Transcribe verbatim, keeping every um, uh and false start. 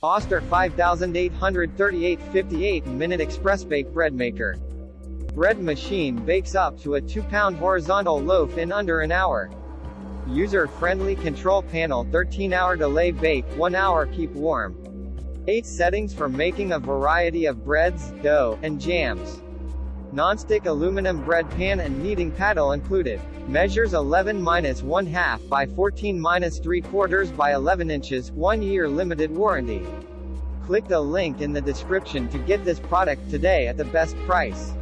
Oster five thousand eight hundred thirty-eight fifty-eight minute Expressbake Breadmaker. Bread machine bakes up to a two pound horizontal loaf in under an hour. User-friendly control panel, thirteen hour delay bake, one hour keep warm. eight settings for making a variety of breads, dough, and jams. Non-stick aluminum bread pan and kneading paddle included. Measures eleven minus one half by fourteen minus three quarters by eleven inches, one year limited warranty. Click the link in the description to get this product today at the best price.